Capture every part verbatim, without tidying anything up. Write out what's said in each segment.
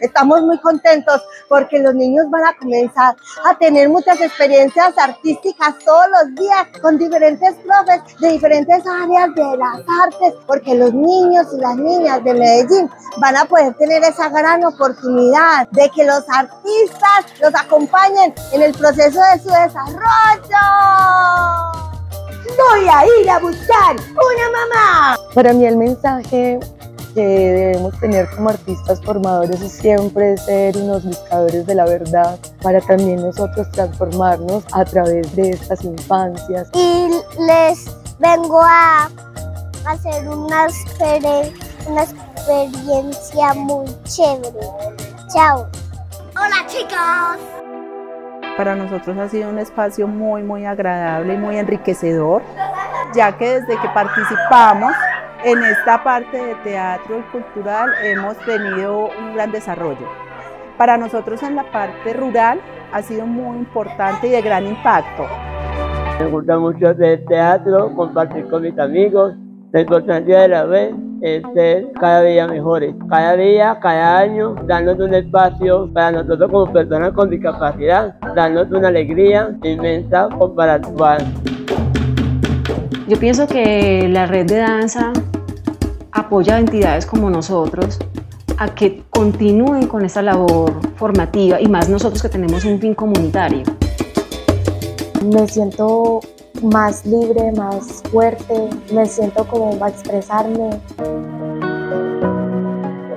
Estamos muy contentos porque los niños van a comenzar a tener muchas experiencias artísticas todos los días con diferentes profes de diferentes áreas de las artes, porque los niños y las niñas de Medellín van a poder tener esa gran oportunidad de que los artistas los acompañen en el proceso de su desarrollo. Voy a ir a buscar una mamá. Para mí el mensaje que debemos tener como artistas formadores es siempre ser unos buscadores de la verdad, para también nosotros transformarnos a través de estas infancias. Y les vengo a hacer una, exper una experiencia muy chévere. Chao. Hola chicos. Para nosotros ha sido un espacio muy, muy agradable y muy enriquecedor, ya que desde que participamos en esta parte de teatro y cultural hemos tenido un gran desarrollo. Para nosotros en la parte rural ha sido muy importante y de gran impacto. Me gusta mucho hacer teatro, compartir con mis amigos, la importancia de la vez es ser cada día mejores, cada día, cada año, darnos un espacio para nosotros como personas con discapacidad, darnos una alegría inmensa para actuar. Yo pienso que la red de danza apoya a entidades como nosotros a que continúen con esta labor formativa, y más nosotros que tenemos un fin comunitario. Me siento más libre, más fuerte, me siento como para expresarme.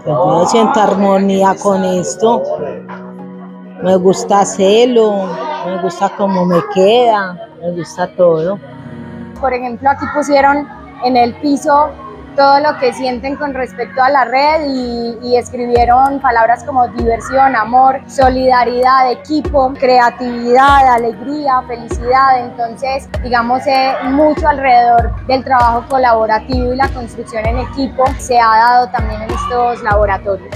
Yo siento armonía con esto, me gusta hacerlo, me gusta cómo me queda, me gusta todo. Por ejemplo, aquí pusieron en el piso todo lo que sienten con respecto a la red y, y escribieron palabras como diversión, amor, solidaridad, equipo, creatividad, alegría, felicidad. Entonces, digamos, eh, mucho alrededor del trabajo colaborativo y la construcción en equipo se ha dado también en estos laboratorios.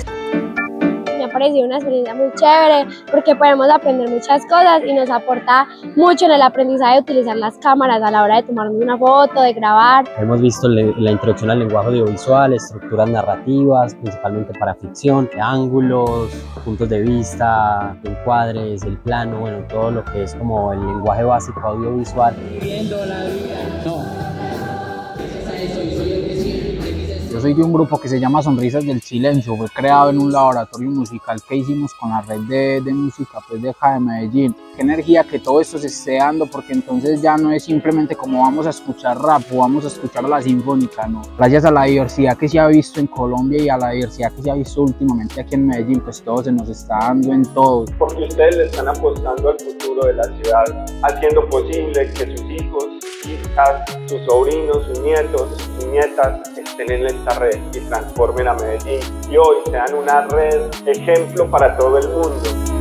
Me ha parecido una experiencia muy chévere porque podemos aprender muchas cosas y nos aporta mucho en el aprendizaje de utilizar las cámaras a la hora de tomarnos una foto, de grabar. Hemos visto la introducción al lenguaje audiovisual, estructuras narrativas, principalmente para ficción, ángulos, puntos de vista, encuadres, el plano, bueno, todo lo que es como el lenguaje básico audiovisual. Viviendo la vida. No. Yo soy de un grupo que se llama Sonrisas del Silencio, fue creado en un laboratorio musical que hicimos con la red de, de música pues de Jaén, Medellín. Qué energía que todo esto se esté dando, porque entonces ya no es simplemente como vamos a escuchar rap o vamos a escuchar la sinfónica, no. Gracias a la diversidad que se ha visto en Colombia y a la diversidad que se ha visto últimamente aquí en Medellín, pues todo se nos está dando en todo. Porque ustedes le están apostando al futuro de la ciudad, haciendo posible que sus hijos, hijas, sus sobrinos, sus nietos, sus nietas estén en esta red y transformen a Medellín, y hoy sean una red ejemplo para todo el mundo.